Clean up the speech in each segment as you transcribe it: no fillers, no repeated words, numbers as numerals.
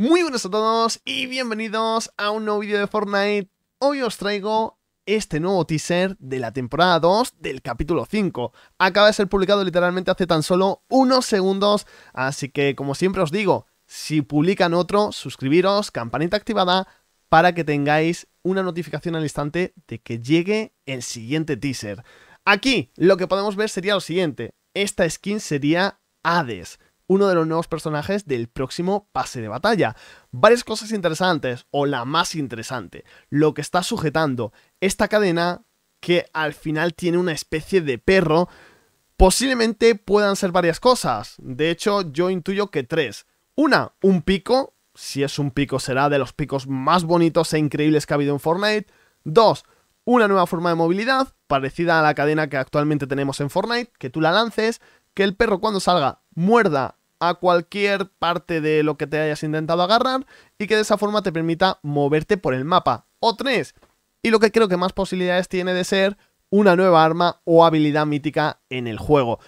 Muy buenas a todos y bienvenidos a un nuevo vídeo de Fortnite. Hoy os traigo este nuevo teaser de la temporada 2 del capítulo 5. Acaba de ser publicado literalmente hace tan solo unos segundos, así que como siempre os digo, si publican otro, suscribiros, campanita activada, para que tengáis una notificación al instante de que llegue el siguiente teaser. Aquí lo que podemos ver sería lo siguiente, esta skin sería Hades, uno de los nuevos personajes del próximo pase de batalla. Varias cosas interesantes, o la más interesante, lo que está sujetando esta cadena, que al final tiene una especie de perro. Posiblemente puedan ser varias cosas, de hecho yo intuyo que tres. Una, un pico, si es un pico será de los picos más bonitos e increíbles que ha habido en Fortnite. Dos, una nueva forma de movilidad, parecida a la cadena que actualmente tenemos en Fortnite, que tú la lances, que el perro cuando salga muerda a cualquier parte de lo que te hayas intentado agarrar y que de esa forma te permita moverte por el mapa. O tres, y lo que creo que más posibilidades tiene de ser una nueva arma o habilidad mítica en el juego.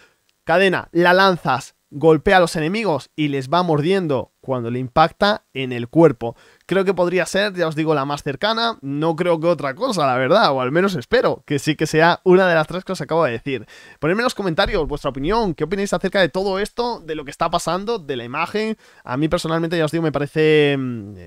Cadena, la lanzas, golpea a los enemigos y les va mordiendo cuando le impacta en el cuerpo. Creo que podría ser, ya os digo, la más cercana. No creo que otra cosa, la verdad, o al menos espero que sí que sea una de las tres que os acabo de decir. Ponedme en los comentarios vuestra opinión, qué opináis acerca de todo esto, de lo que está pasando, de la imagen. A mí personalmente, ya os digo, me parece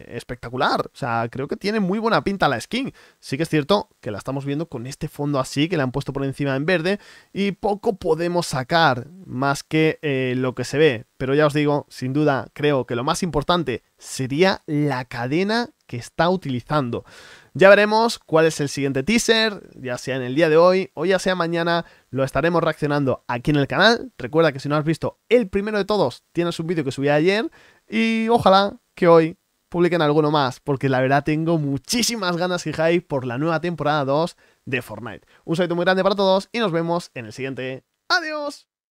espectacular. O sea, creo que tiene muy buena pinta la skin. Sí que es cierto que la estamos viendo con este fondo así, que la han puesto por encima en verde, y poco podemos sacar más que lo que se ve. Pero ya os digo, sin duda, creo que lo más importante sería la cadena que está utilizando. Ya veremos cuál es el siguiente teaser, ya sea en el día de hoy o ya sea mañana, lo estaremos reaccionando aquí en el canal. Recuerda que si no has visto el primero de todos, tienes un vídeo que subí ayer y ojalá que hoy publiquen alguno más, porque la verdad tengo muchísimas ganas y hype por la nueva temporada 2 de Fortnite. Un saludo muy grande para todos y nos vemos en el siguiente. ¡Adiós!